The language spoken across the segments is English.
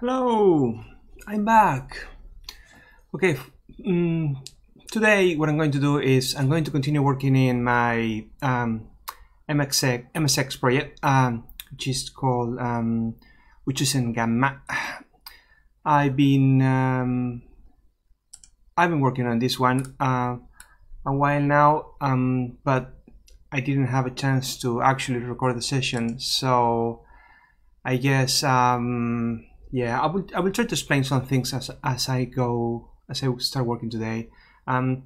Hello, I'm back. Okay, today what I'm going to do is I'm going to continue working in my MSX project, which is called Witches in Gamma. I've been working on this one a while now, but I didn't have a chance to actually record the session, so I guess yeah, I will try to explain some things as I start working today, on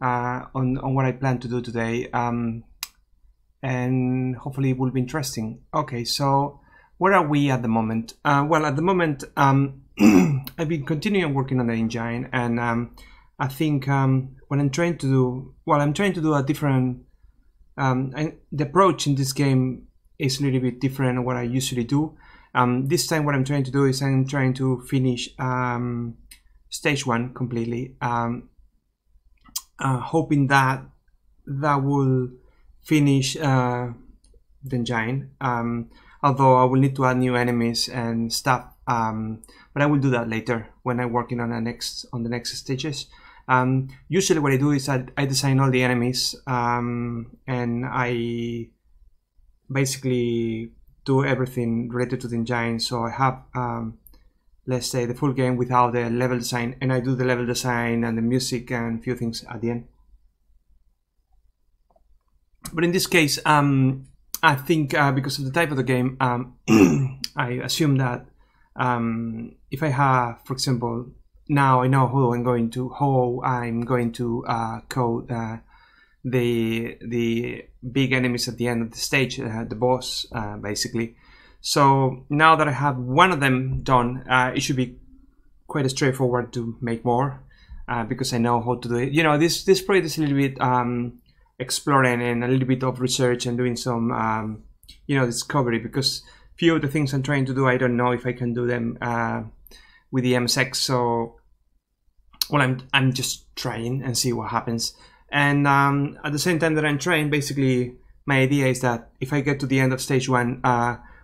what I plan to do today, and hopefully it will be interesting. Okay, so where are we at the moment? Well, at the moment, I've been continuing working on the engine, and I think what I'm trying to do, well, I'm trying to do a different, the approach in this game is a little bit different than what I usually do. This time what I'm trying to do is I'm trying to finish stage 1 completely, hoping that that will finish the engine, although I will need to add new enemies and stuff, but I will do that later when I'm working on the next stages. Usually what I do is I design all the enemies, and I basically do everything related to the engine, so I have, let's say, the full game without the level design, and I do the level design and the music and a few things at the end. But in this case, I think because of the type of the game, I assume that if I have, for example, now I know how I'm going to code the big enemies at the end of the stage, the boss, basically. So now that I have one of them done, it should be quite straightforward to make more, because I know how to do it. You know, this project is a little bit exploring and a little bit of research and doing some you know, discovery, because few of the things I'm trying to do, I don't know if I can do them with the MSX. So, well, I'm just trying and see what happens. And at the same time that I'm trying, basically my idea is that if I get to the end of stage 1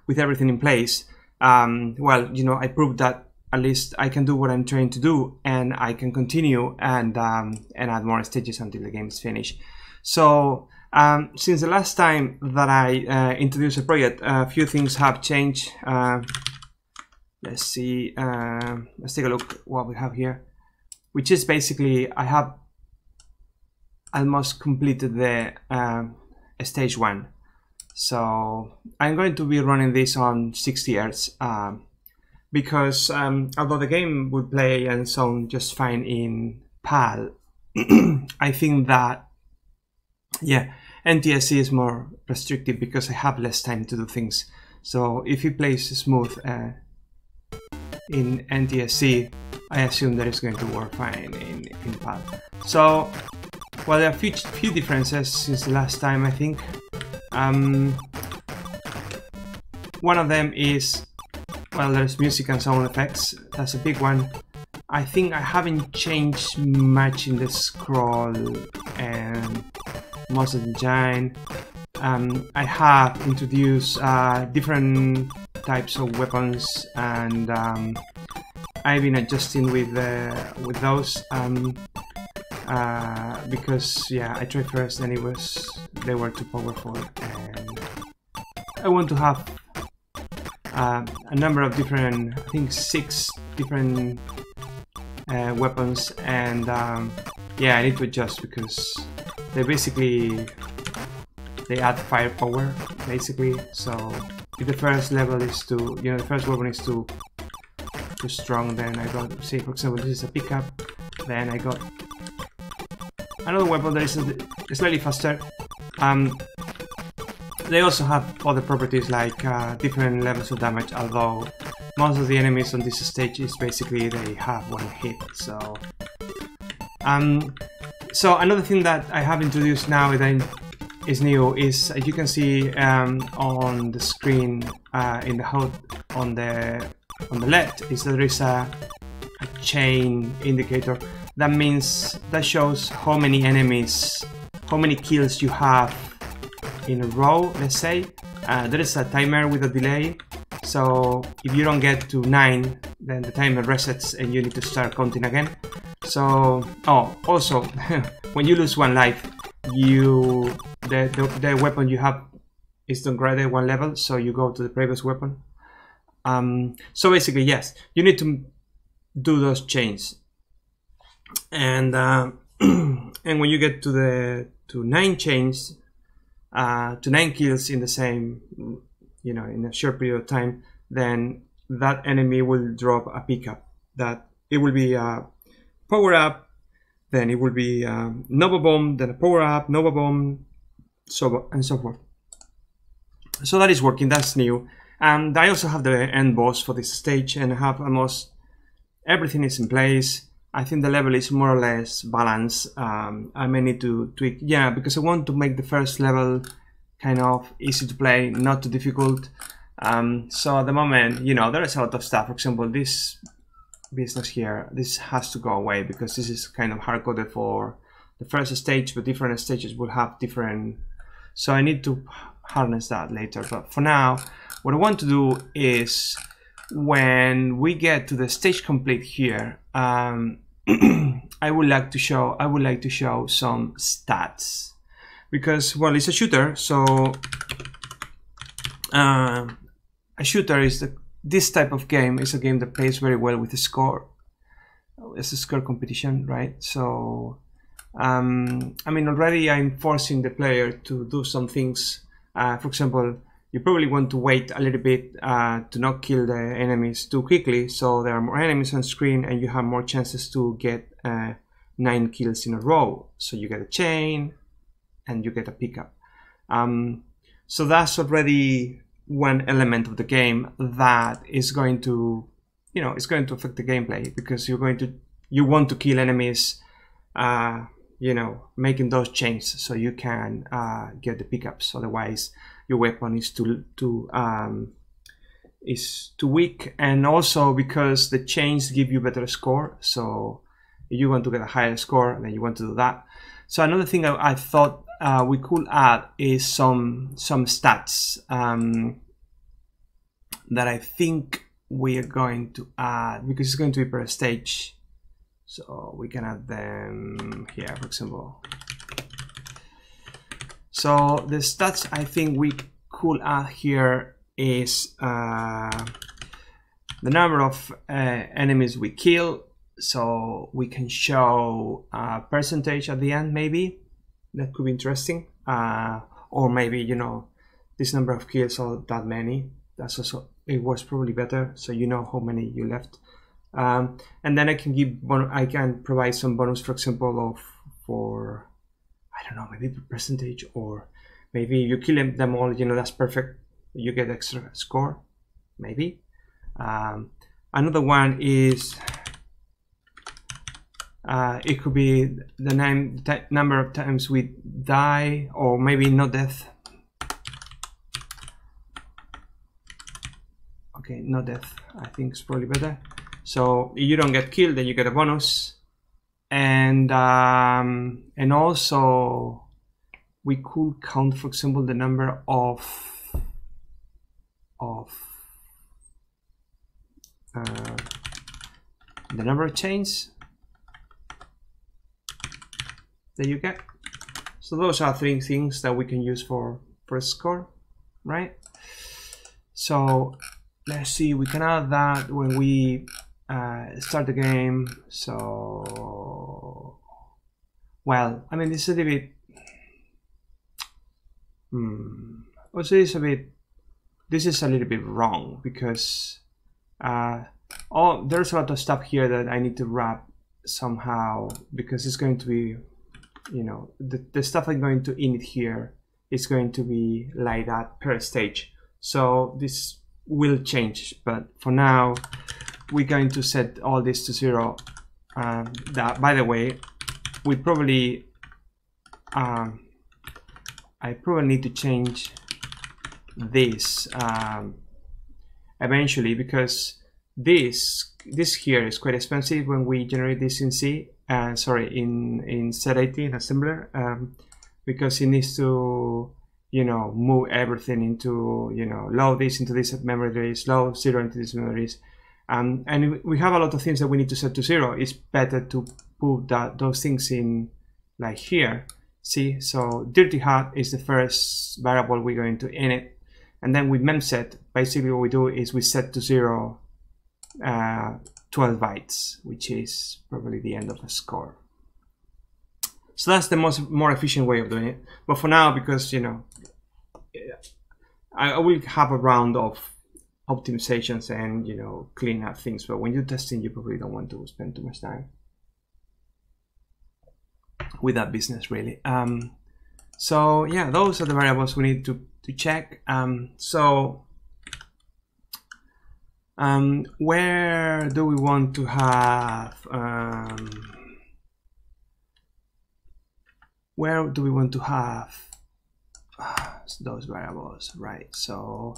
with everything in place, well, you know, I proved that at least I can do what I'm trying to do, and I can continue and add more stages until the game is finished. So since the last time that I introduced a project, a few things have changed. Let's see, let's take a look what we have here, which is basically I have almost completed the stage 1, so I'm going to be running this on 60 Hz because although the game would play and sound just fine in PAL, I think that, yeah, NTSC is more restrictive because I have less time to do things. So if it plays smooth in NTSC, I assume that it's going to work fine in PAL. So, well, there are few differences since the last time, I think. One of them is, well, there's music and sound effects. That's a big one. I think I haven't changed much in the scroll and most of the engine. I have introduced different types of weapons, and I've been adjusting with those. Because, yeah, I tried first and they were too powerful, and I want to have a number of different, I think 6 different weapons, and yeah, I need to adjust because they add firepower basically. So if the first level is too, you know, the first weapon is too strong, then I got, say for example this is a pickup, then I got another weapon that is slightly faster. They also have other properties like different levels of damage, although most of the enemies on this stage is basically they have one hit. So so another thing that I have introduced now that is new is you can see on the screen in the HUD on the left is that there is a chain indicator. That means, that shows how many enemies, how many kills you have in a row, let's say. There is a timer with a delay, so if you don't get to 9, then the timer resets and you need to start counting again. So, oh, also, when you lose one life, you the weapon you have is downgraded one level, so you go to the previous weapon. So basically, yes, you need to do those chains, and and when you get to the 9 chains, to 9 kills in the same, you know, in a short period of time, then that enemy will drop a pickup. That it will be a power up, then it will be a Nova bomb, then a power up, Nova bomb, so and so forth. So that is working. That's new. And I also have the end boss for this stage, and I have almost everything is in place. I think the level is more or less balanced. I may need to tweak, yeah, because I want to make the first level kind of easy to play, not too difficult. So at the moment, you know, there is a lot of stuff. For example, this business here, this has to go away because this is kind of hard-coded for the first stage, but different stages will have different... So I need to harness that later, but for now, what I want to do is when we get to the stage complete here, I would like to show some stats, because, well, it's a shooter, so a shooter is this type of game is a game that plays very well with the score. It's a score competition, right? So I mean, already I'm forcing the player to do some things. For example, you probably want to wait a little bit to not kill the enemies too quickly, so there are more enemies on screen and you have more chances to get 9 kills in a row. So you get a chain and you get a pickup. So that's already one element of the game that is going to, you know, it's going to affect the gameplay, because you're going to, you want to kill enemies, you know, making those chains so you can get the pickups. Otherwise, your weapon is too weak, and also because the chains give you better score, so if you want to get a higher score, then you want to do that. So another thing I thought we could add is some stats that I think we are going to add, because it's going to be per stage, so we can add them here, for example. So the stats I think we could add here is the number of enemies we kill, so we can show a percentage at the end, maybe. That could be interesting. Or maybe, you know, this number of kills or that many. That's also, it works probably better, so you know how many you left. And then I can give, I can provide some bonus, for example, of for, I don't know, maybe percentage, or maybe you kill them all, you know, that's perfect, you get extra score, maybe. Another one is, it could be the number of times we die, or maybe no death. Okay, no death, I think it's probably better. So if you don't get killed, then you get a bonus. And also we could count, for example, the number of chains that you get. So those are 3 things that we can use for a score, right? So let's see, we can add that when we start the game. So, well, I mean, this is a bit, also it's a bit, this is a little bit wrong, because there's a lot of stuff here that I need to wrap somehow, because it's going to be, you know, the stuff I'm going to init here is going to be like that per stage. So this will change, but for now, we're going to set all this to 0. That, by the way, we probably I probably need to change this eventually, because this here is quite expensive when we generate this in C. Sorry, in Z80 in assembler, because it needs to, you know, move everything into, you know, load this into this memory, load 0 into this memory. And we have a lot of things that we need to set to 0. It's better to put that, those things in like here. See, so dirty HUD is the first variable we're going to init. And then with memset, basically what we do is we set to 0 12 bytes, which is probably the end of a score. So that's the more efficient way of doing it. But for now, because, you know, I will have a round of optimizations and, you know, clean up things. But when you're testing, you probably don't want to spend too much time with that business, really. So yeah, those are the variables we need to check. Where do we want to have? Where do we want to have those variables? Right. So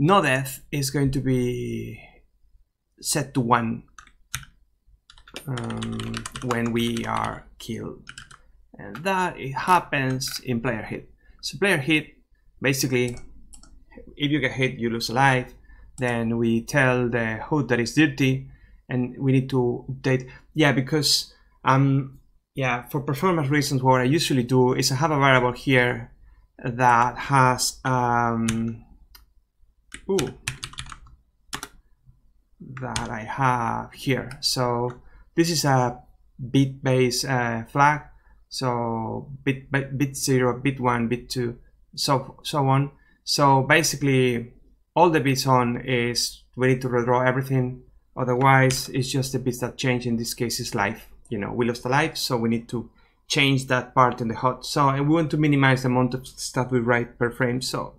nodeath is going to be set to 1 when we are killed, and that it happens in player hit. So player hit, basically, if you get hit, you lose a life. Then we tell the HUD that is dirty, and we need to update. Yeah, because yeah, for performance reasons, what I usually do is I have a variable here that has that I have here. So this is a bit-based flag. So bit 0, bit 1, bit 2, so on. So basically, all the bits on is we need to redraw everything. Otherwise, it's just the bits that change. In this case, is life. You know, we lost a life, so we need to change that part in the HUD. So, and we want to minimize the amount of stuff we write per frame, so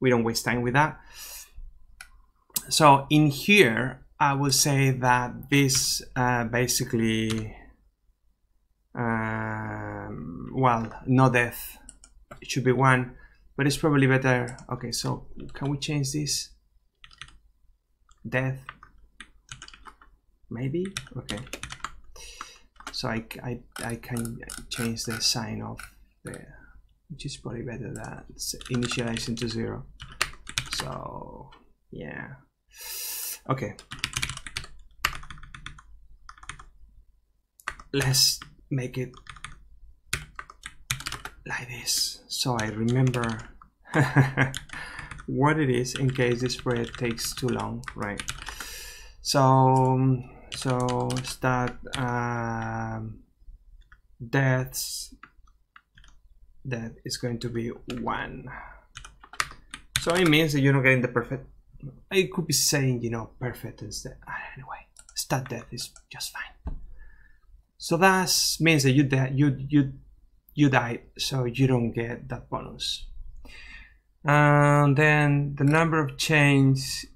we don't waste time with that. So in here, I will say that this basically, well, nodeath should be 1. But it's probably better. Okay, so can we change this? Death, maybe. Okay. So I can change the sign of the, which is probably better than initializing to 0. So yeah. Okay. Let's make it like this, so I remember what it is in case this thread takes too long, right? So start deaths, that is going to be 1. So it means that you're not getting the perfect. I could be saying, you know, perfect instead. Anyway, start death is just fine. So that means that you died, so you don't get that bonus. And then the number of chains,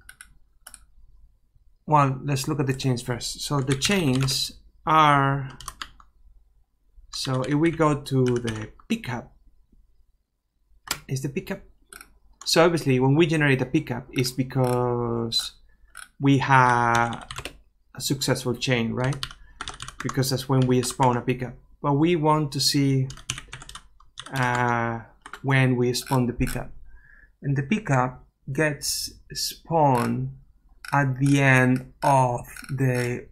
well, let's look at the chains first. So the chains are, so if we go to the pickup, is the pickup, so obviously when we generate a pickup is because we have a successful chain, right? Because that's when we spawn a pickup. But we want to see when we spawn the pickup, and the pickup gets spawned at the end of the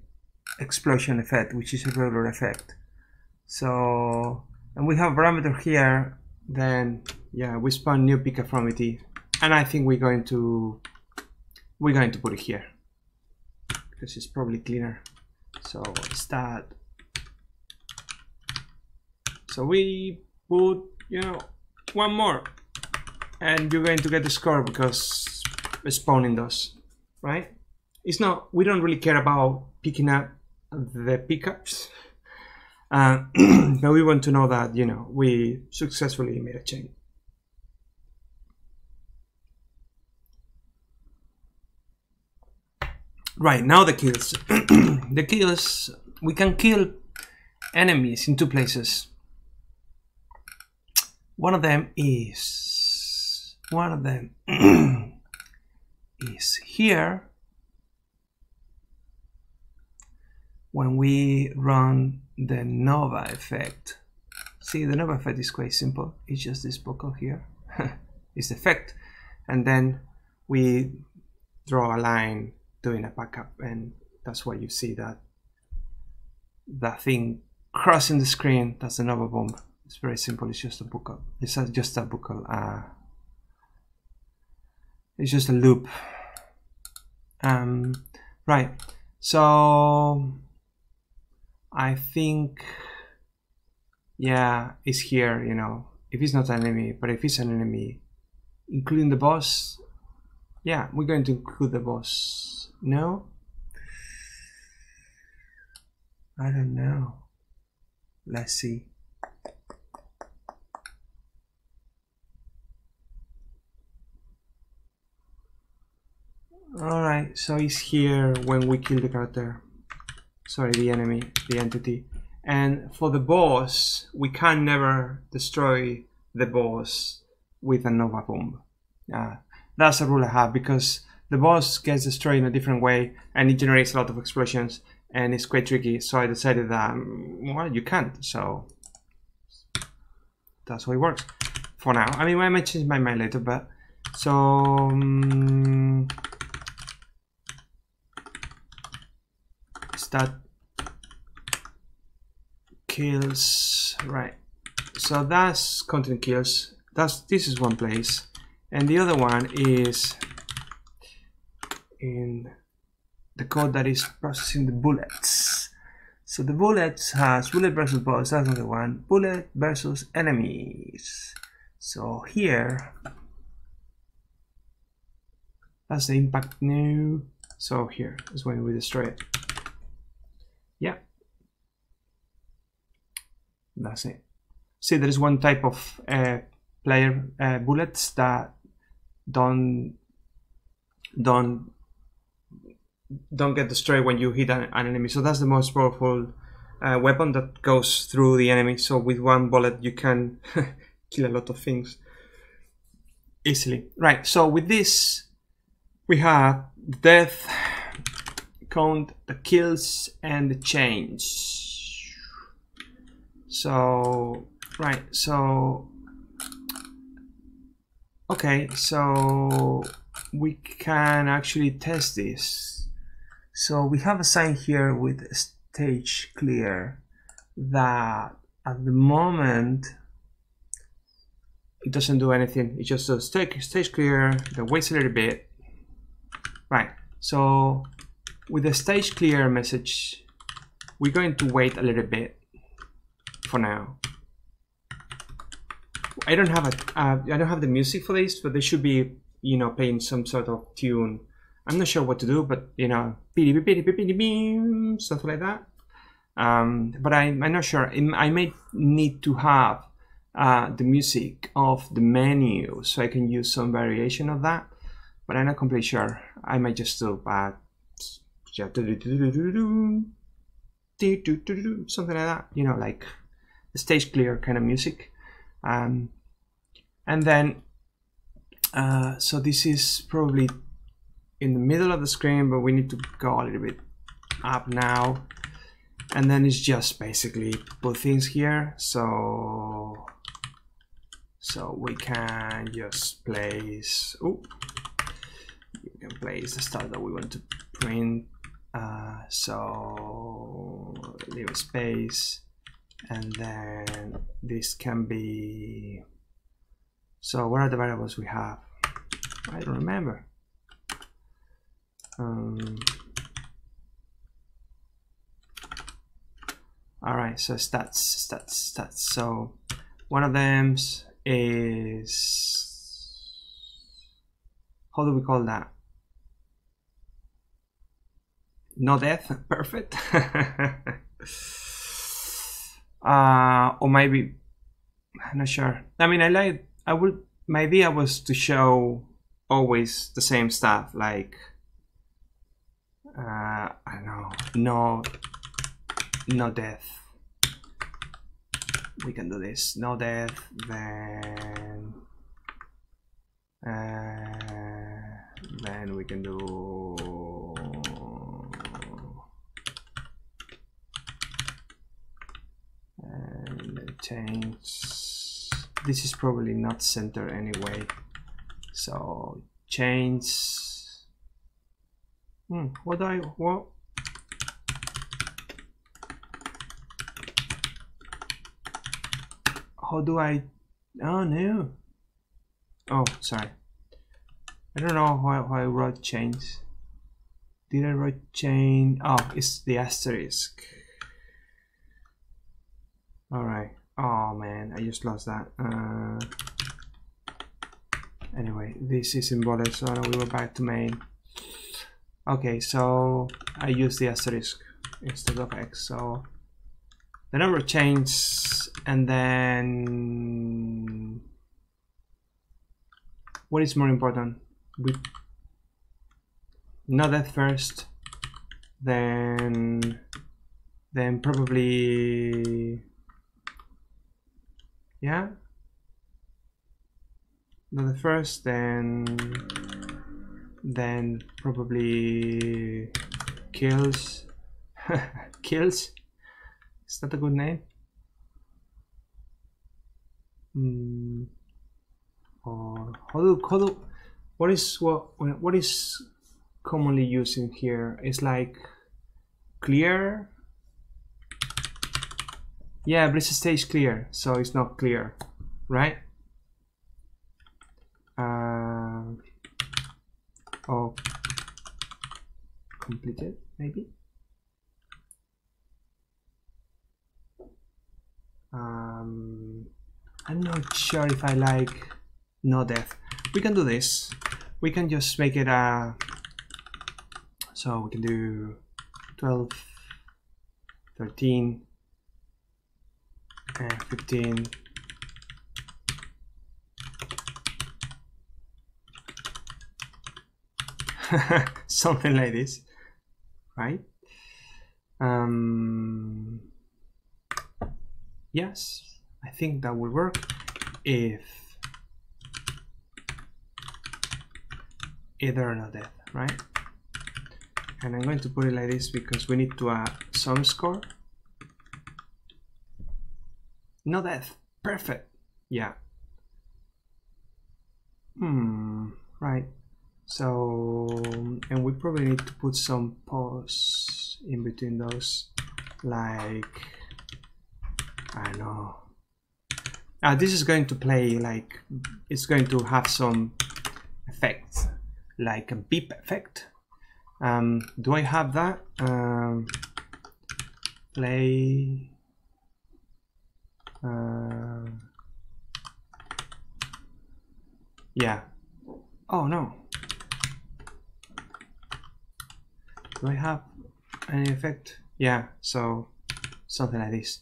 explosion effect, which is a rotor effect. So, and we have a parameter here. Then, yeah, we spawn new pickup from it, and I think we're going to put it here because it's probably cleaner. So start. So we put, you know, 1 more, and you're going to get the score because spawning those, right? It's not, we don't really care about picking up the pickups, but we want to know that, you know, we successfully made a chain. Right, now the kills. The kills, we can kill enemies in 2 places. One of them is here when we run the Nova effect. See, the Nova effect is quite simple. It's just this buckle here. It's the effect, and then we draw a line doing a backup, and that's why you see that thing crossing the screen. That's the Nova bomb. It's very simple. It's just a buckle. It's just a buckle. It's just a loop. Right. So I think, yeah, it's here. You know, if it's not an enemy, but if it's an enemy, including the boss. Yeah, we're going to include the boss. No, I don't know. Let's see. All right, so it's here when we kill the character. Sorry, the enemy, the entity. And for the boss, we can never destroy the boss with a Nova bomb. That's a rule I have, because the boss gets destroyed in a different way and it generates a lot of explosions and it's quite tricky. So I decided that, well, you can't. So that's how it works for now. I mean, I might change my mind later, but so that kills, right? So that's content kills. This is one place. And the other one is in the code that is processing the bullets. So the bullets has bullet versus boss, that's another one. Bullet versus enemies. So here, that's the impact new. So here is when we destroy it. Yeah, that's it. See, there is one type of player bullets that don't get destroyed when you hit an enemy. So that's the most powerful weapon that goes through the enemy. So with one bullet you can kill a lot of things easily. Right, so with this we have death count, the kills and the change. So right, so okay, so we can actually test this. So we have a sign here with stage clear that at the moment it doesn't do anything. It just does stage clear, the waits a little bit. Right, so with the stage clear message, we're going to wait a little bit for now. I don't have I don't have the music for this, but they should be, you know, playing some sort of tune. I'm not sure what to do, but you know, something like that. But I'm not sure. I may need to have the music of the menu, so I can use some variation of that. But I'm not completely sure. I might just do something like that. You know, like the stage clear kind of music. And then, so this is probably in the middle of the screen, but we need to go a little bit up now. And then it's just basically put things here. So we can just place, you can place the stuff that we want to print. So leave a space. And then this can be, so what are the variables we have? I don't remember. All right, so stats. So one of them is, how do we call that? No death, perfect. Or maybe, I'm not sure. I mean, my idea was to show always the same stuff, like, I don't know, no death. We can do this, no death, then we can do, change. This is probably not center anyway. So change What? How do I? Oh no! Oh, sorry. I don't know why I wrote chains. Did I write chain? Oh, it's the asterisk. Alright. Oh man, I just lost that. Anyway, this is in bullet, so we were back to main. Okay, so I use the asterisk instead of X, so the number changes, and then what is more important? We know that first, then probably, yeah. Not the first, then probably kills. Kills? Is that a good name? Or what is commonly used in here? It's like clear. Yeah, but it's a stage clear, so it's not clear, right? Oh, completed maybe. I'm not sure if I like no death. We can do this. We can just make it a. So we can do 12, 13, and 15. Something like this, right? Yes, I think that will work if either or not death, right? And I'm going to put it like this because we need to sum score. No death, perfect. Yeah. Right. So, and we probably need to put some pause in between those, like, I don't know. This is going to play like, it's going to have some effects, like a beep effect. Do I have that? Play. Yeah. Oh no. Do I have any effect? Yeah, so something like this.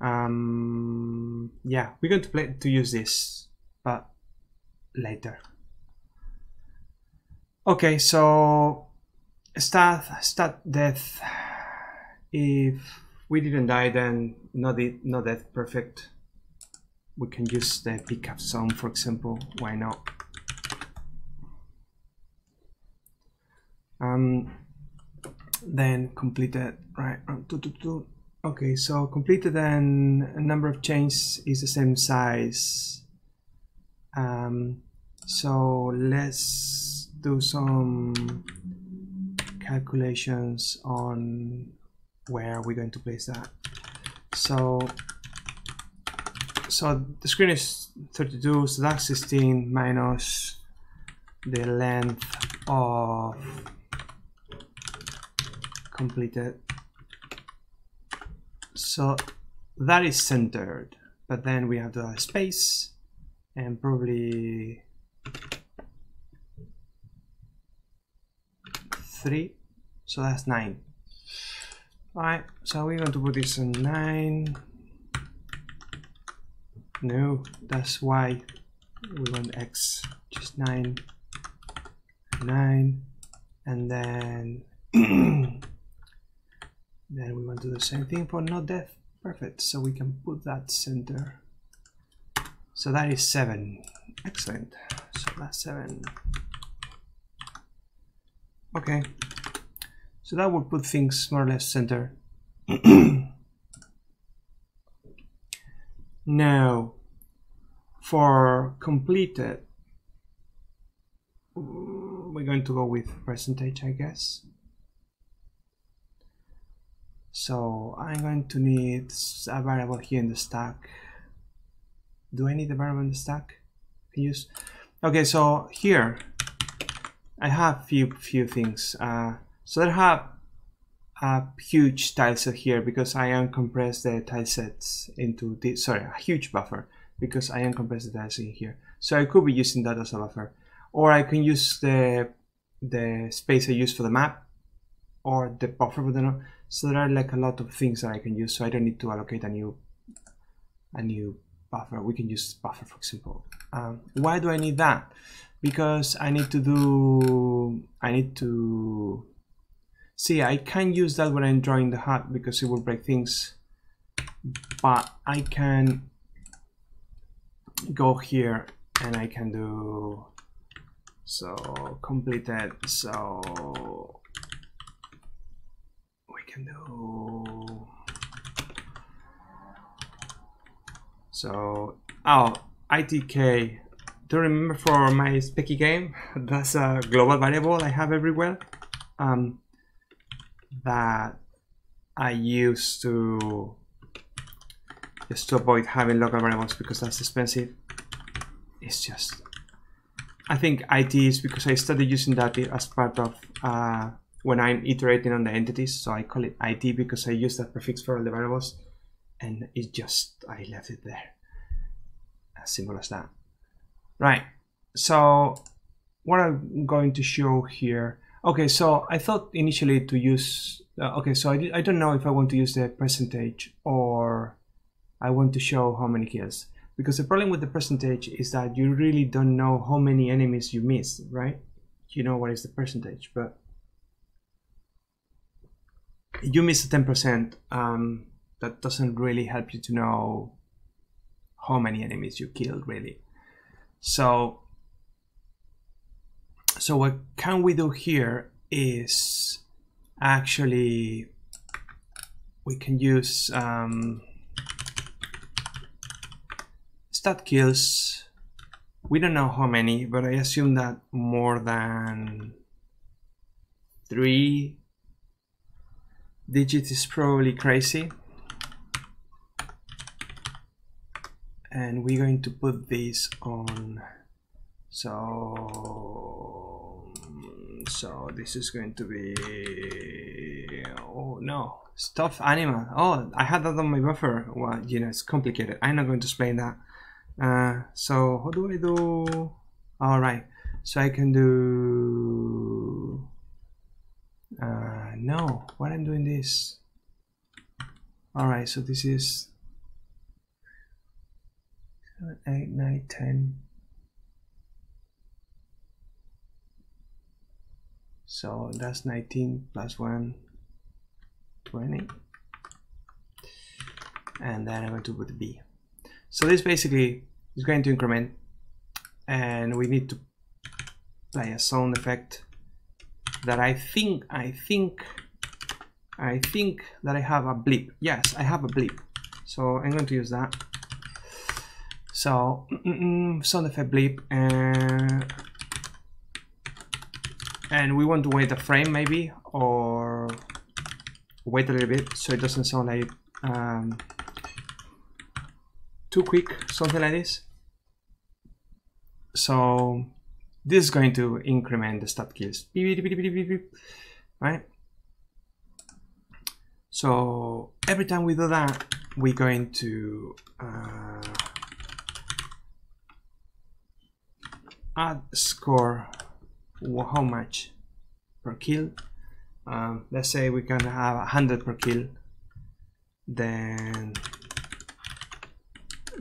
Yeah, we're going to use this, but later. Okay, so start death. If we didn't die, then not death, perfect. We can use the pickup sound, for example. Why not? Then completed, right? Okay, so completed and number of chains is the same size. So let's do some calculations on where we're going to place that. So the screen is 32, so that's 16 minus the length of completed. So that is centered, but then we have the space and probably 3, so that's 9. All right, so we're going to put this on 9. No, that's why we want X, just 9, 9, and then then we want to do the same thing for not death. Perfect. So we can put that center. So that is 7. Excellent. So that's 7. Okay. So that will put things more or less center. Now, for completed, we're we're going to go with percentage, I guess. So I'm going to need a variable here in the stack. Do I need a variable in the stack? Use. Okay, so here I have few things. So I have a huge tileset here because I uncompressed the tilesets into this. Sorry, a huge buffer because I uncompressed the tileset in here. So I could be using that as a buffer, or I can use the space I use for the map, or the buffer for the node. So there are like a lot of things that I can use. So I don't need to allocate a new buffer. We can use buffer, for example. Why do I need that? Because I need to see, I can use that when I'm drawing the HUD because it will break things, but I can go here and I can do so completed, so we can do so ITK. Do you remember for my Speccy game? That's a global variable I have everywhere that I use to just to avoid having local variables because that's expensive. It's just, I think IT is because I started using that as part of when I'm iterating on the entities, so I call it IT because I use that prefix for all the variables. And it just, I left it there, as simple as that. Right, so what I'm going to show here. Okay, so I thought initially to use, okay, so I don't know if I want to use the percentage or I want to show how many kills. Because the problem with the percentage is that you really don't know how many enemies you missed, right? You know what is the percentage, but you miss 10%, that doesn't really help you to know how many enemies you killed, really. So what can we do here is actually we can use stat kills. We don't know how many, but I assume that more than 3 digits is probably crazy. And we're going to put this on, so this is going to be, oh no, stuffed animal. Oh, I had that on my buffer. Well, you know, it's complicated. I'm not going to explain that. So how do I do? All right, so I can do, no, why I'm doing this? All right, so this is 8, 9, 10. So that's 19 plus 1, 20. And then I'm going to put B. So this basically is going to increment, and we need to play a sound effect that I think that I have a blip. Yes, I have a blip. So I'm going to use that. So sound effect blip, and we want to wait a frame maybe, or wait a little bit so it doesn't sound like too quick, something like this. So this is going to increment the stat kills, right? So every time we do that, we're going to add score, how much per kill. Let's say we can have 100 per kill. Then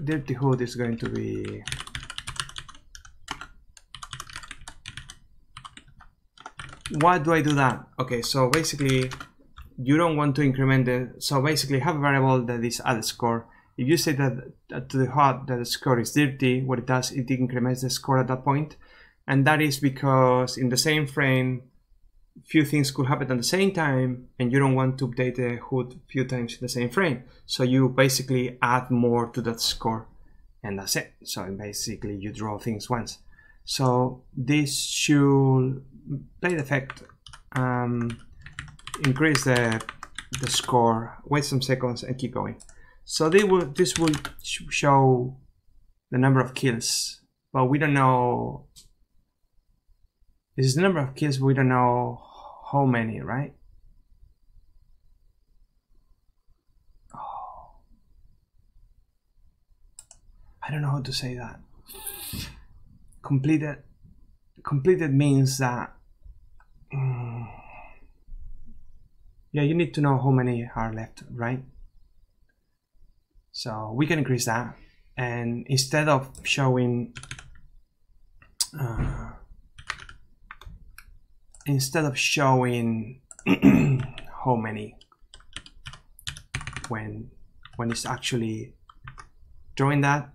Dirty Hood is going to be why do I do that? Okay, so basically you don't want to increment the, so basically have a variable that is add score. If you say that to the HUD that the score is dirty, what it does, it increments the score at that point. And that is because in the same frame, few things could happen at the same time, and you don't want to update the HUD few times in the same frame. So you basically add more to that score, and that's it. So basically you draw things once. So this should play the effect, increase the score, wait some seconds and keep going. So they will, this will show the number of kills, but we don't know. This is the number of kills, but we don't know how many, right? Oh. I don't know how to say that. Completed means that yeah, you need to know how many are left, right? So we can increase that, and instead of showing how many when it's actually drawing that,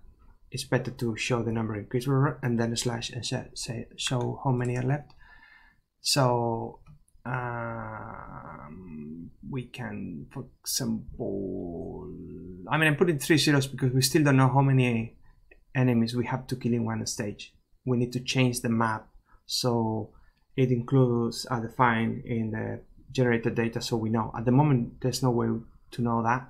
it's better to show the number of kills and then a slash and say show how many are left. So we can, for example, I mean, I'm putting 3 zeros because we still don't know how many enemies we have to kill in one stage. We need to change the map so it includes are defined in the generated data, so we know. At the moment, there's no way to know that.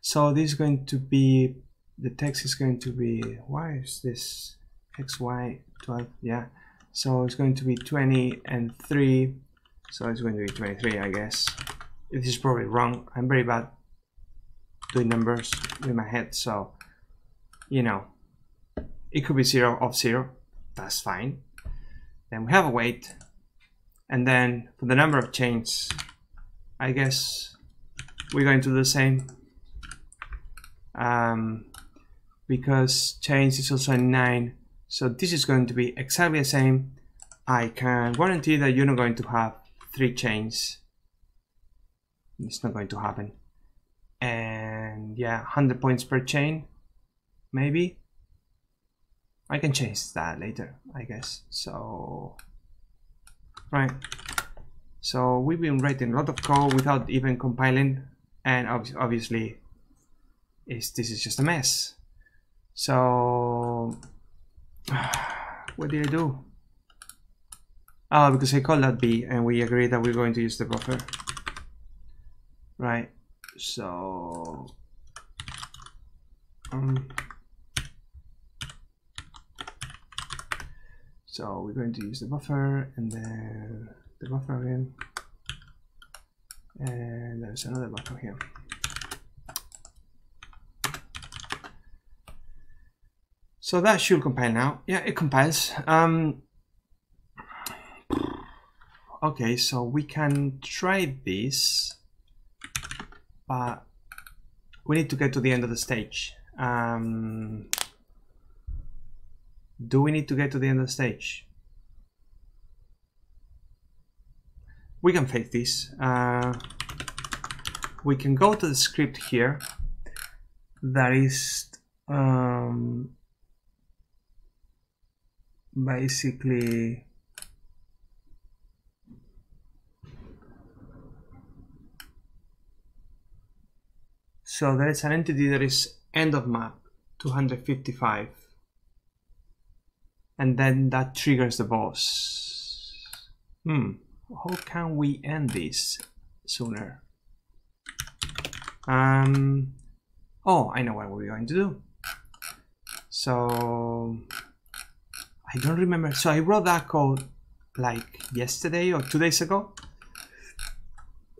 So this is going to be, the text is going to be, why is this XY 12? Yeah, so it's going to be 20 and 3. So it's going to be 23, I guess. This is probably wrong. I'm very bad doing numbers in my head, so you know, it could be 0 of 0. That's fine. Then we have a weight, and then for the number of chains, I guess we're going to do the same, because chains is also 9. So this is going to be exactly the same. I can guarantee that you're not going to have 3 chains. It's not going to happen. And yeah, 100 points per chain, maybe. I can change that later, I guess. So, right. So we've been writing a lot of code without even compiling, and obviously, this is just a mess. So, what did I do? Oh, because I called that B, and we agreed that we're going to use the buffer. Right, so so we're going to use the buffer, and then the buffer again, and there's another buffer here. So that should compile now. Yeah, it compiles. Okay, so we can try this, but we need to get to the end of the stage. Do we need to get to the end of the stage? We can fake this. We can go to the script here. That is basically so there is an entity that is end of map 255, and then that triggers the boss. How can we end this sooner? Oh, I know what we're going to do. So I don't remember. So I wrote that code like yesterday or 2 days ago,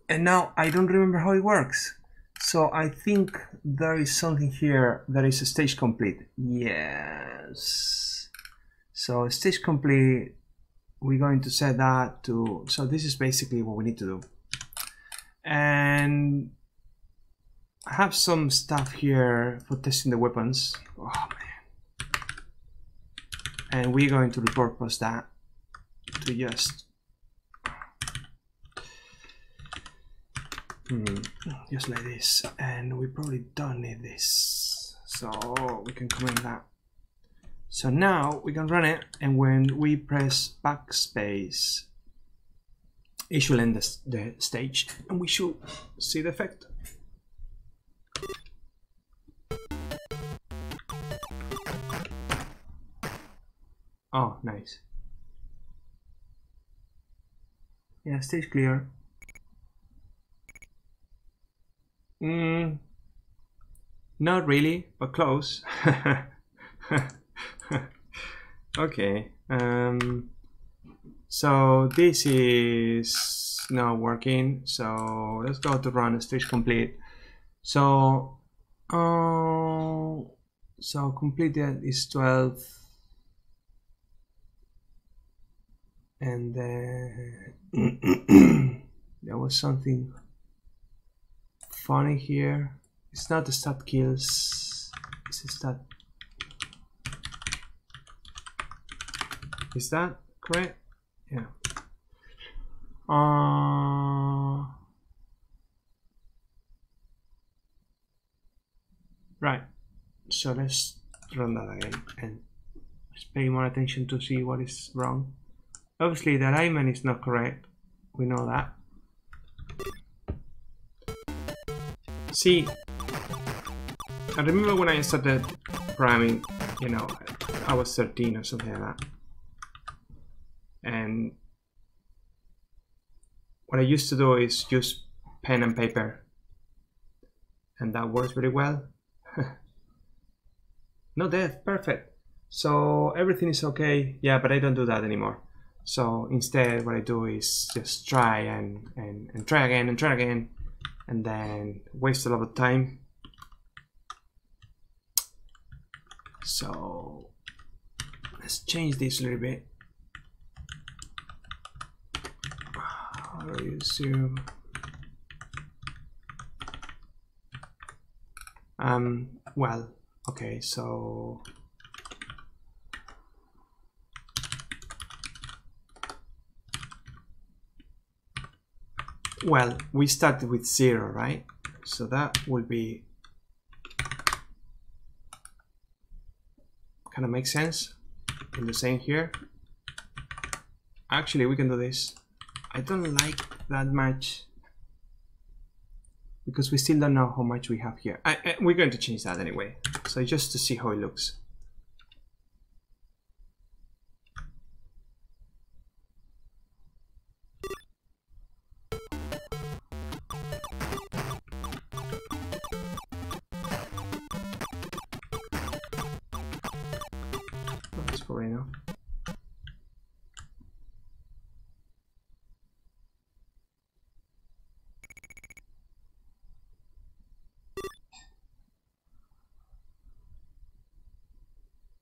and now I don't remember how it works. So I think there is something here that is a stage complete. Yes. So stage complete, we're going to set that to, so this is basically what we need to do. And I have some stuff here for testing the weapons. Oh man. And we're going to repurpose that to just just like this, and we probably don't need this, so we can comment that. So now we can run it, and when we press backspace, it should end the stage, and we should see the effect. Oh, nice. Yeah, stage clear. Not really, but close. Okay. So this is not working. So let's go to run stage complete. So so completed is 12. And then there was something funny here. It's not the stat kills, it's a stat. Is that correct? Yeah. Right. So let's run that again and just pay more attention to see what is wrong. Obviously, the alignment is not correct. We know that. See, I remember when I started programming, you know, I was 13 or something like that. And what I used to do is use pen and paper. And that works very well. No death, perfect. So everything is okay. Yeah, but I don't do that anymore. So instead what I do is just try and try again and try again, and then waste a lot of time. So let's change this a little bit. Well, okay, so well, we started with 0, right? So that would be kind of makes sense. And the same here. Actually, we can do this. I don't like that much because we still don't know how much we have here. We're going to change that anyway. So just to see how it looks.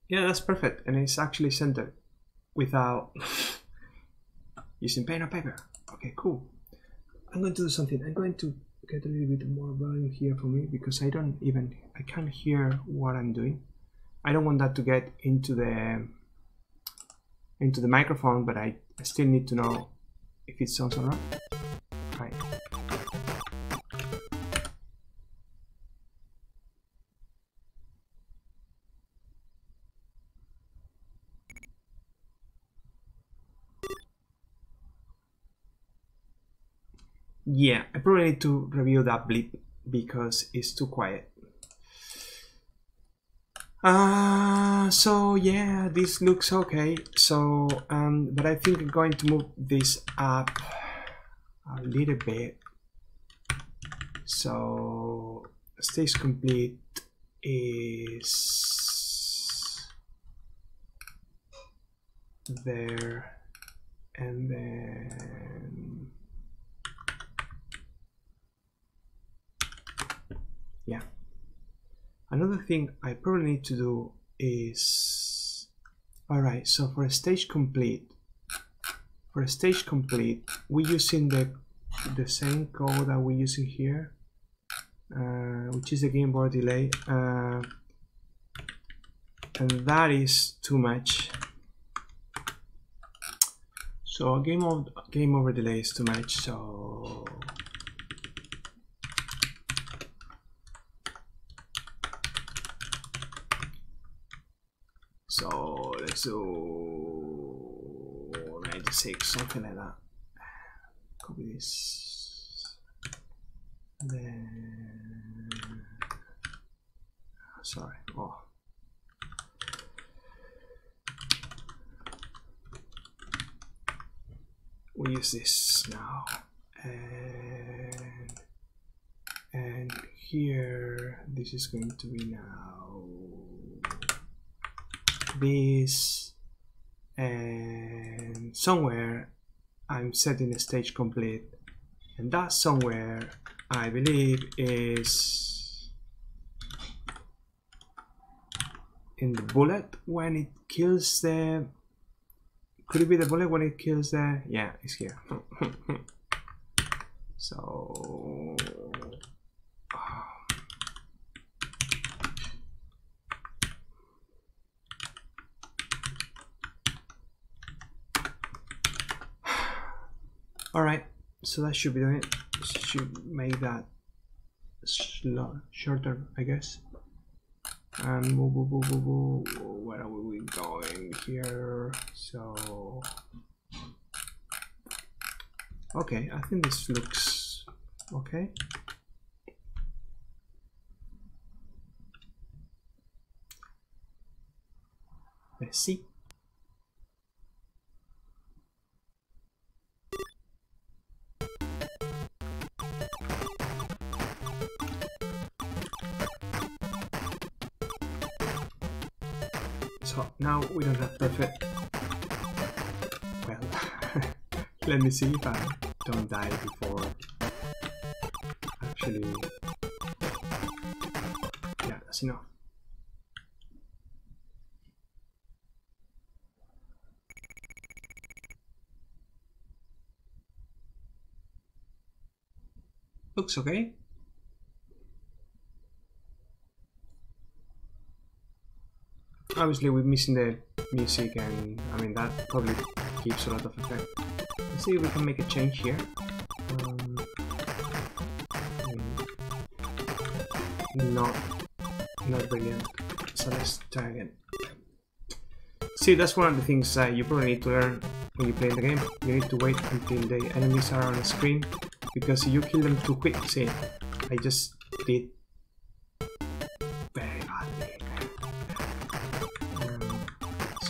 Yeah, that's perfect, and it's actually centered without using pen or paper. Okay, cool. I'm going to do something. I'm going to get a little bit more volume here for me because I can't hear what I'm doing. I don't want that to get into the microphone, but I still need to know if it sounds alright. Right. Yeah, I probably need to review that bleep because it's too quiet. So yeah, this looks okay. So, but I think I'm going to move this up a little bit. So, stage complete is there, and then. Yeah. Another thing I probably need to do is alright, so for a stage complete we're using the same code that we're using here, which is the game board delay, and that is too much. So game over delay is too much, so so 96, something like that. Copy this. Then, sorry. Oh. we'll use this now, and here this is going to be now this, and somewhere I'm setting a stage complete, and that somewhere I believe is in the bullet when it kills the, could it be the bullet when it kills the, yeah, it's here. So all right, so that should be doing it. Should make that shorter, I guess. And where are we going here? So okay, I think this looks okay. Let's see. So now we don't have perfect. Well, let me see if I don't die before. Actually, yeah, that's enough. Looks okay. Obviously we're missing the music, and I mean that probably gives a lot of effect. Let's see if we can make a change here. Not brilliant. So let's try again. See, that's one of the things you probably need to learn when you play the game. You need to wait until the enemies are on the screen, because if you kill them too quick, see, I just did.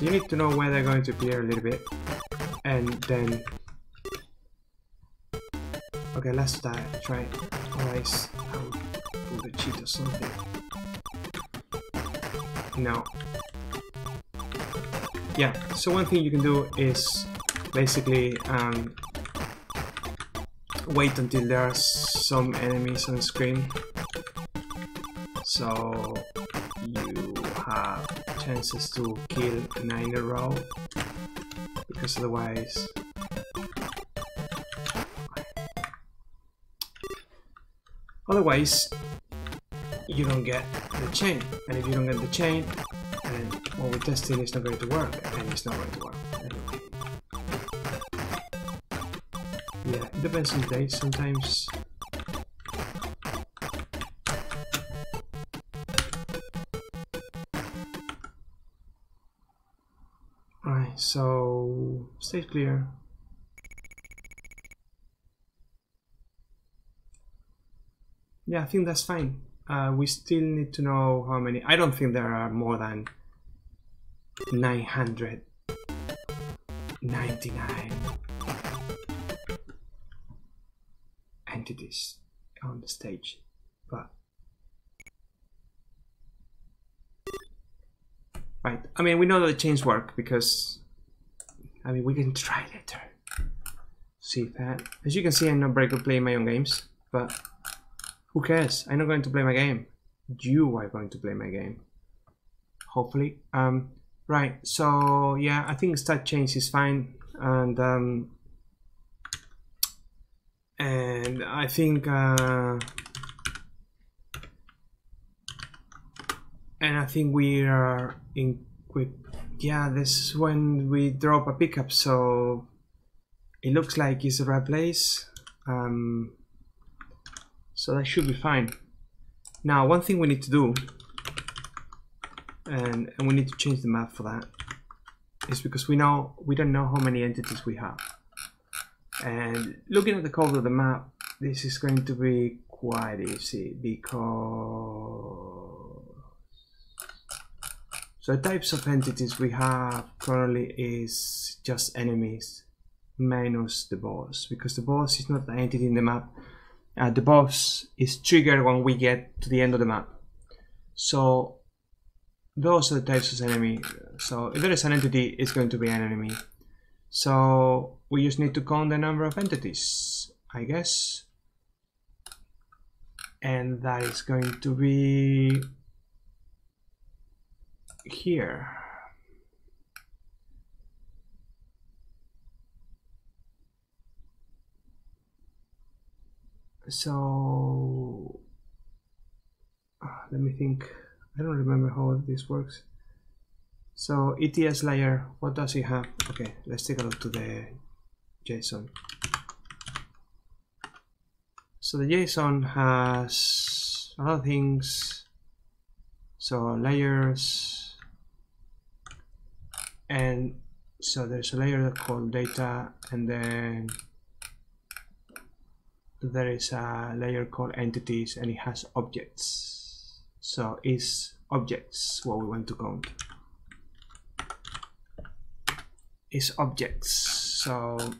You need to know when they're going to appear a little bit, and then okay, let's try rice out with a cheat or something. No. Yeah, so one thing you can do is basically wait until there are some enemies on the screen, so you have chances to kill 9 in a row, because otherwise you don't get the chain, and if you don't get the chain, and what we're testing is not going to work, and it's not going to work anyway. Yeah, it depends on the day. Sometimes so stay clear. Yeah, I think that's fine. We still need to know how many. I don't think there are more than 999 entities on the stage, but right, I mean, we know that the chains work because I mean, we can try later. See that? As you can see, I'm not very good playing my own games, but who cares? I'm not going to play my game. You are going to play my game. Hopefully. Right, so yeah, I think stat change is fine, and I think we are in quick. Yeah, this is when we drop a pickup, so it looks like it's the right place. So that should be fine. Now, one thing we need to do, and we need to change the map for that, is because we don't know how many entities we have. And looking at the code of the map, this is going to be quite easy, because so the types of entities we have currently is just enemies, minus the boss, because the boss is not an entity in the map. The boss is triggered when we get to the end of the map. So those are the types of enemy. So if there is an entity, it's going to be an enemy. So we just need to count the number of entities, I guess. And that is going to be here. So let me think. I don't remember how this works. So ETS layer, what does it have? Okay, let's take a look to the JSON. So the JSON has a lot of things. So layers, and so there's a layer called data, and then there is a layer called entities, and it has objects. So is objects what we want to count. Is objects. So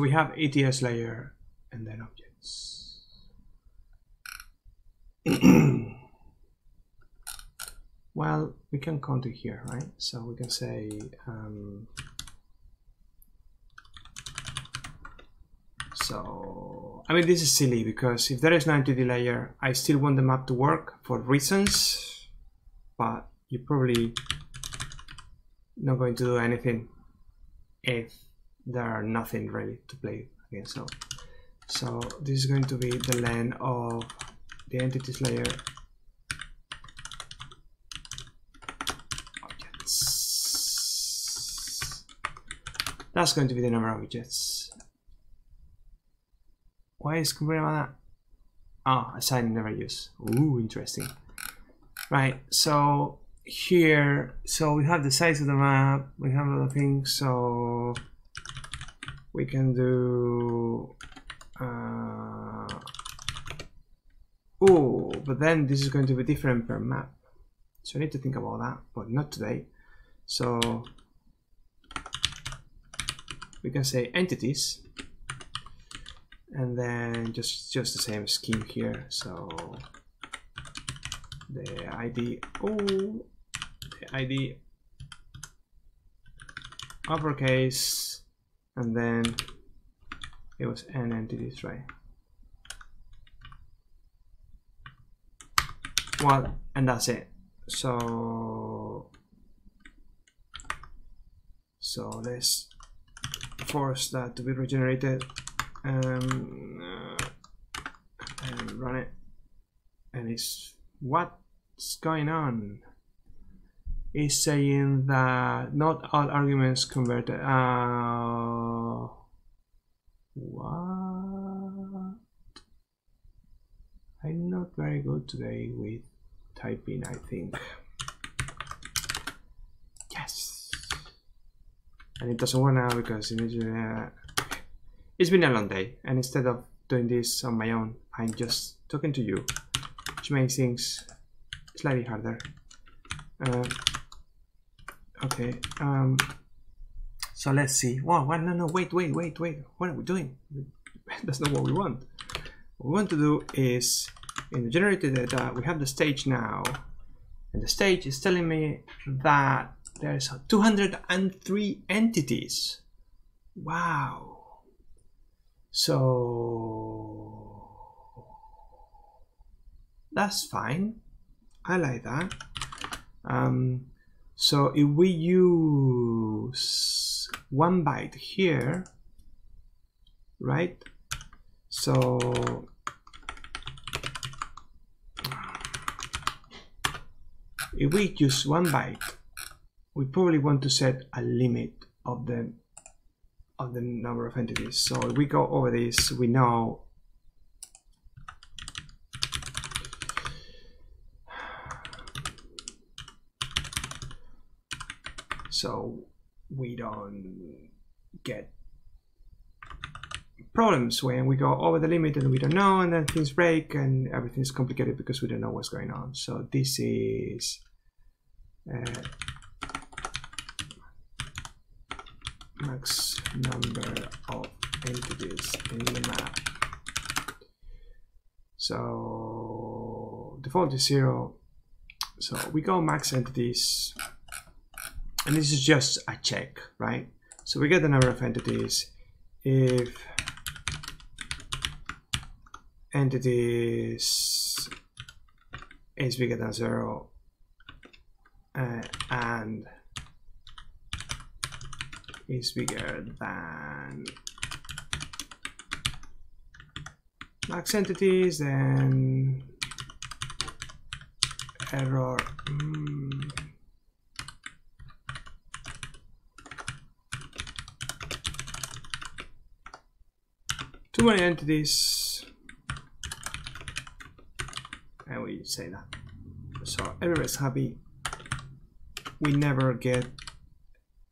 we have ETS layer and then objects. Well, we can count it here, right? So we can say so, I mean, this is silly, because if there is no entity layer, I still want the map to work for reasons, but you're probably not going to do anything if there are nothing really to play against. So this is going to be the len of the entities layer objects. That's going to be the number of objects. Why is complaining about that? Ah, assign never use. Ooh, interesting. Right, so here, so we have the size of the map, we have other things, so we can do. Oh, but then this is going to be different per map. So I need to think about that, but not today. So we can say entities. And then just the same scheme here. So the ID, oh, the ID uppercase, and then it was n entities, right? Well, and that's it. So let's force that to be regenerated. And run it, and it's what's going on. It's saying that not all arguments converted. What? I'm not very good today with typing, I think. Yes, and it doesn't work now because it needs. It's been a long day, and instead of doing this on my own, I'm just talking to you, which makes things slightly harder. Okay, so let's see. Whoa, what? No, wait. What are we doing? That's not what we want. What we want to do is, in the generated data, we have the stage now, and the stage is telling me that there's 203 entities. Wow. So that's fine. I like that. So if we use 1 byte here, right? So if we use 1 byte, we probably want to set a limit of the number of entities. So if we go over this, we know so we don't get problems when we go over the limit and we don't know, and then things break and everything's complicated because we don't know what's going on. So this is max number of entities in the map. So default is 0. So we go max entities, and this is just a check, right? So we get the number of entities. If entities is bigger than 0 and is bigger than max entities, then error. Too many entities, and we say that. So everybody's happy. We never get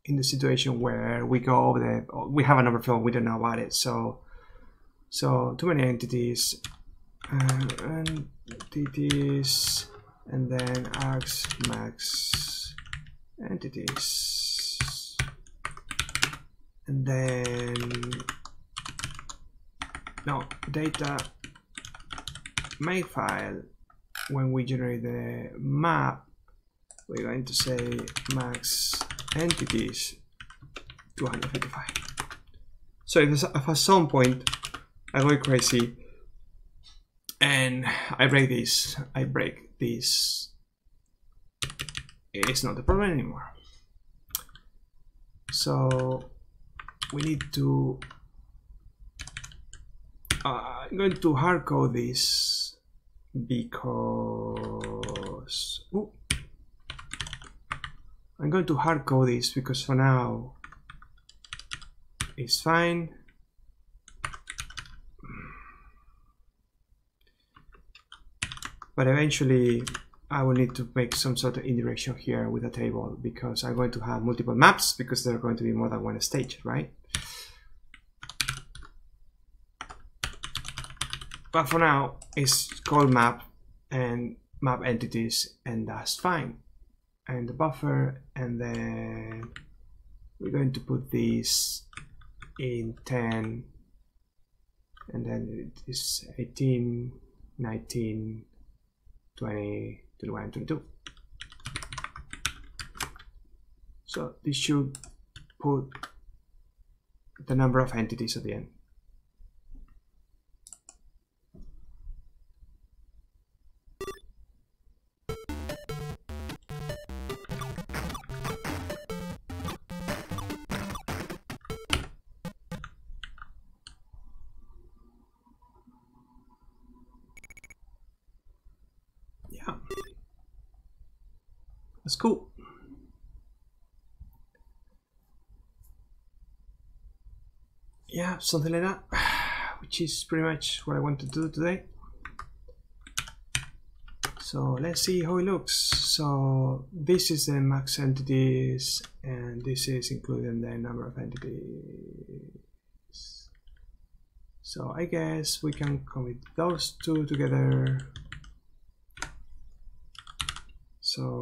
in the situation where we go over there, we have a number field, we don't know about it. So too many entities, and then args max entities, and then no data makefile. When we generate the map, we're going to say max entities 255. So if at some point I go crazy and I break this, it's not the problem anymore. So we need to I'm going to hardcode this because for now it's fine. But eventually I will need to make some sort of indirection here with a table, because I'm going to have multiple maps, because there are going to be more than one stage, right? But for now it's called map and map entities, and that's fine. And the buffer, and then we're going to put this in 10, and then it is 18, 19, 20, 21, 22. So this should put the number of entities at the end. That's cool. Yeah, something like that, which is pretty much what I want to do today. So let's see how it looks. So this is the max entities, and this is including the number of entities. So I guess we can commit those two together. So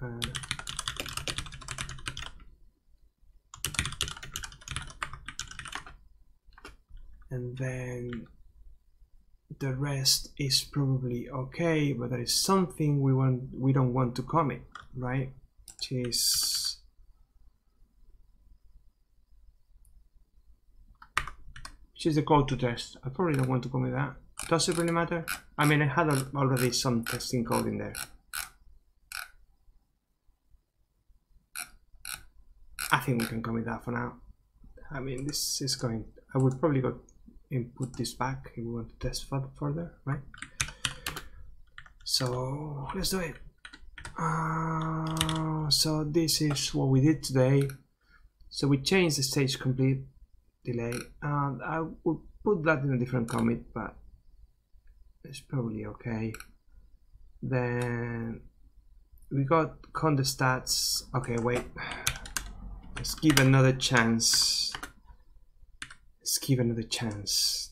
and then the rest is probably okay, but there is something we don't want to commit, right? Which is the call to test. I probably don't want to commit that. Does it really matter? I mean, I had already some testing code in there. I think we can commit that for now. I mean, this is going... I would probably go input this back if we want to test further, right? So let's do it. So this is what we did today. So we changed the stage complete delay, and I would put that in a different commit, but it's probably okay. Then we got const stats. Okay, wait, let's give another chance. Let's give another chance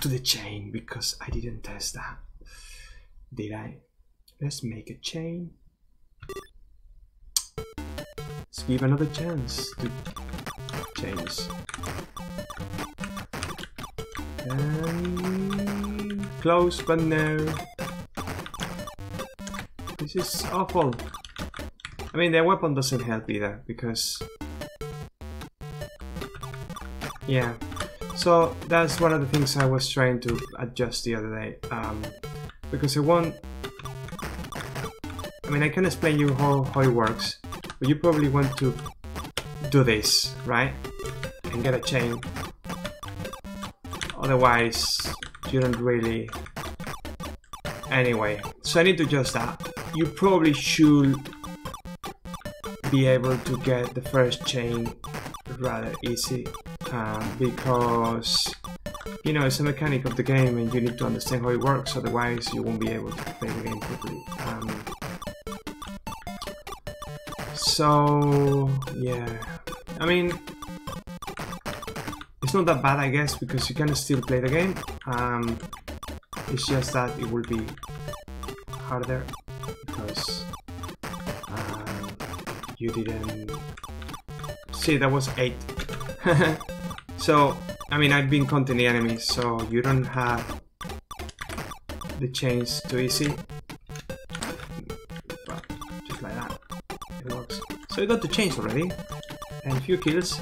to the chain, because I didn't test that, did I? Let's make a chain give another chance to change. And close, but no. This is awful. I mean, their weapon doesn't help either, because... yeah. So that's one of the things I was trying to adjust the other day. Because I want... I mean, I can explain you how it works, but you probably want to do this, right? And get a chain. Otherwise, you don't really... Anyway, so I need to adjust that. You probably should be able to get the first chain rather easy, because, you know, it's a mechanic of the game and you need to understand how it works, otherwise you won't be able to play the game properly. So, yeah, I mean, it's not that bad, I guess, because you can still play the game. It's just that it will be harder because you didn't... See, that was 8. So, I mean, I've been counting the enemies, so you don't have the chains too easy. But just like that, it works. So you got the chains already, and a few kills.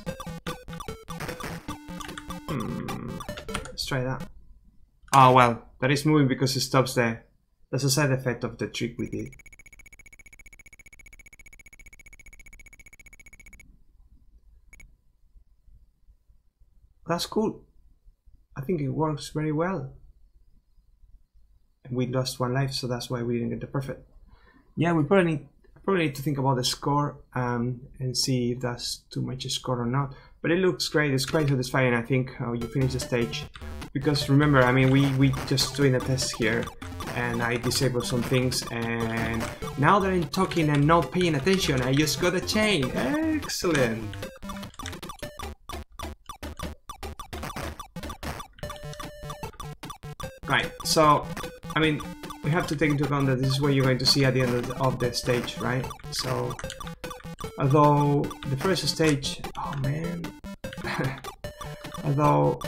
Let's try that. Oh well, that is moving because it stops there. That's a side effect of the trick we did. That's cool. I think it works very well. And we lost one life, so that's why we didn't get the perfect. Yeah, we probably need to think about the score and see if that's too much a score or not. But it looks great. It's quite satisfying, I think, how you finish the stage. Because remember, I mean, we just doing a test here, and I disabled some things, and now that I'm talking and not paying attention, I just got a chain. Excellent. Right, so, I mean, we have to take into account that this is what you're going to see at the end of the stage, right? So, although the first stage, oh man, although...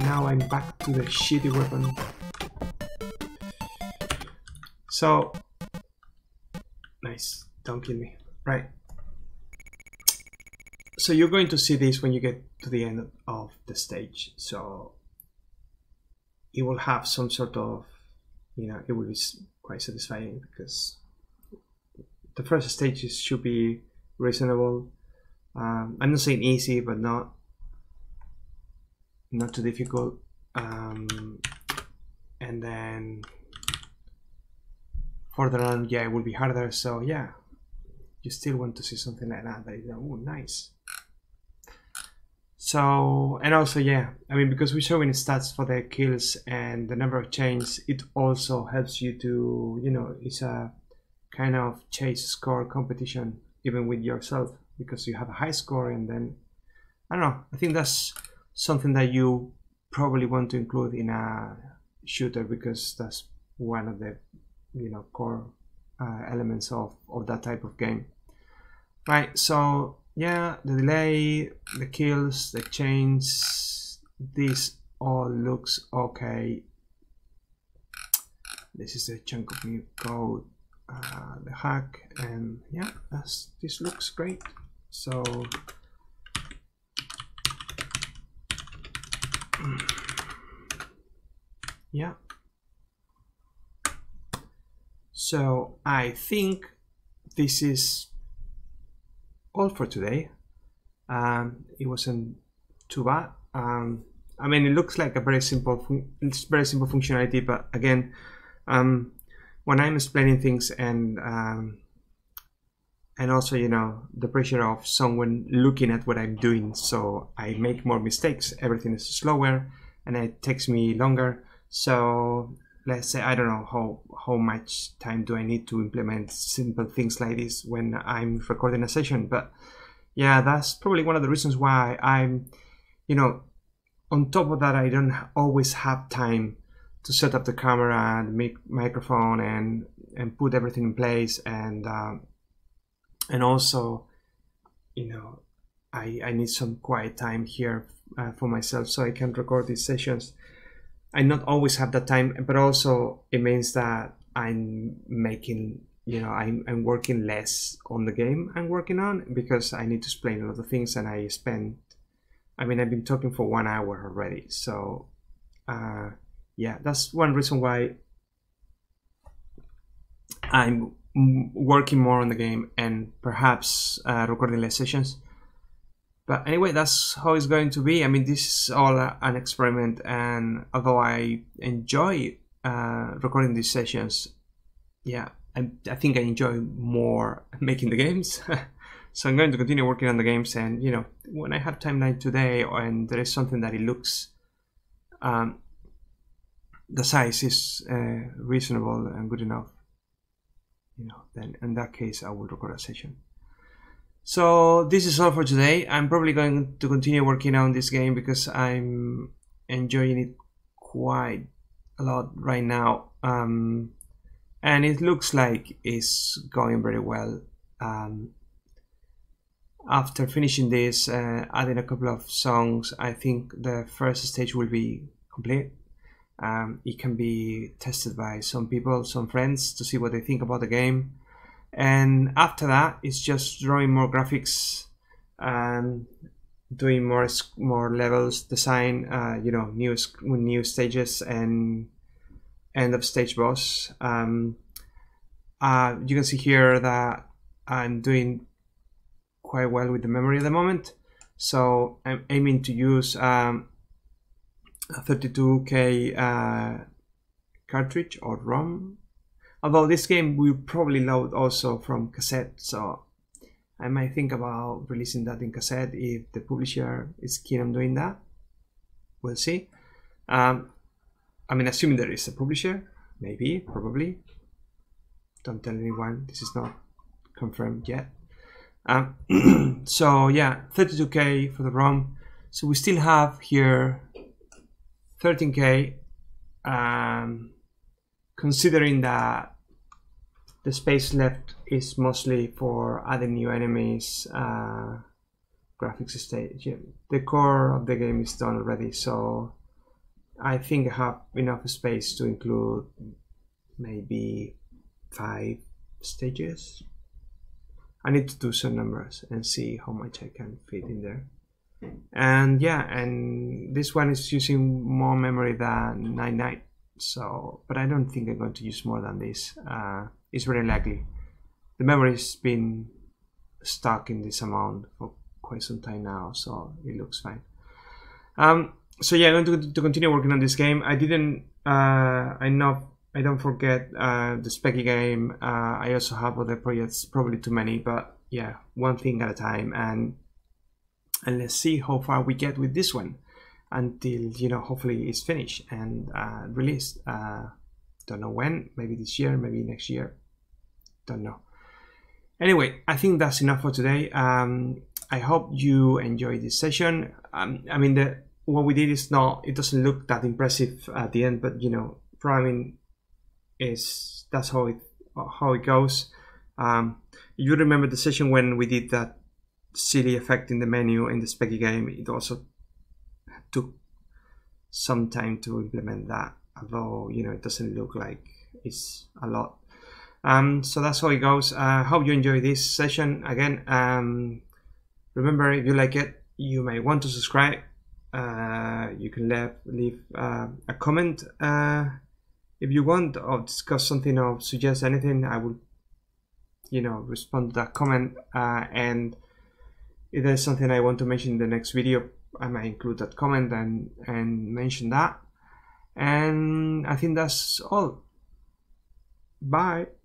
Now I'm back to the shitty weapon. So... Nice, don't kill me. Right. So you're going to see this when you get to the end of the stage. So... It will have some sort of... You know, it will be quite satisfying because... The first stages should be reasonable. I'm not saying easy, but not too difficult, and then further on, yeah, it will be harder. So yeah, you still want to see something like that. Oh, nice. So, and also, yeah, I mean, because we're showing stats for the kills and the number of chains, it also helps you to, you know, it's a kind of chase score competition even with yourself, because you have a high score, and then I don't know, I think that's something that you probably want to include in a shooter, because that's one of the, you know, core elements of that type of game. Right, so yeah, the delay, the kills, the chains, this all looks okay. This is a chunk of new code, the hack, and yeah, this looks great. So yeah, so I think this is all for today. It wasn't too bad. I mean, it looks like a very simple functionality, but again, when I'm explaining things and also, you know, the pressure of someone looking at what I'm doing, so I make more mistakes, everything is slower and it takes me longer. So let's say, I don't know how much time do I need to implement simple things like this when I'm recording a session, but yeah, that's probably one of the reasons why I'm, you know, on top of that, I don't always have time to set up the camera and the microphone and put everything in place. And also, you know, I need some quiet time here for myself so I can record these sessions. I not always have that time, but also it means that I'm making, you know, I'm working less on the game I'm working on, because I need to explain a lot of things, and I spend, I mean, I've been talking for 1 hour already. So yeah, that's one reason why I'm working more on the game and perhaps recording less sessions. But anyway, that's how it's going to be. I mean, this is all an experiment, and although I enjoy recording these sessions, yeah, I think I enjoy more making the games. So I'm going to continue working on the games, and you know, when I have time like today, and there is something that it looks, the size is reasonable and good enough, you know, then in that case I will record a session. So this is all for today. I'm probably going to continue working on this game because I'm enjoying it quite a lot right now, and it looks like it's going very well. After finishing this, adding a couple of songs, I think the first stage will be complete. It can be tested by some people, some friends, to see what they think about the game. And after that, it's just drawing more graphics and doing more levels, design, you know, new stages, and end of stage boss. You can see here that I'm doing quite well with the memory at the moment, so I'm aiming to use a 32K cartridge or ROM. Although this game will probably load also from cassette, so I might think about releasing that in cassette if the publisher is keen on doing that. We'll see. I mean, assuming there is a publisher, maybe, probably. Don't tell anyone, this is not confirmed yet. So yeah, 32K for the ROM. So we still have here 13K. Considering that the space left is mostly for adding new enemies, graphics stage, yeah, the core of the game is done already, so I think I have enough space to include maybe 5 stages. I need to do some numbers and see how much I can fit in there. And yeah, and this one is using more memory than 99. So, but I don't think I'm going to use more than this. It's very likely. The memory's been stuck in this amount for quite some time now, so it looks fine. So yeah, I'm going to continue working on this game. I didn't. I don't forget the Speccy game. I also have other projects, probably too many, but yeah, one thing at a time, and let's see how far we get with this one. Until, you know, hopefully it's finished and released. Don't know when, maybe this year, maybe next year, don't know. Anyway, I think that's enough for today. I hope you enjoyed this session. I mean, what we did is not, it doesn't look that impressive at the end, but you know, programming is, that's how it goes. You remember the session when we did that silly effect in the menu in the Speccy game? It also took some time to implement that, although you know, it doesn't look like it's a lot. So that's how it goes. I hope you enjoy this session again. Remember, if you like it, you may want to subscribe. You can leave a comment if you want, or discuss something, or suggest anything. I will, you know, respond to that comment, and if there's something I want to mention in the next video, I might include that comment and mention that. And I think that's all. Bye.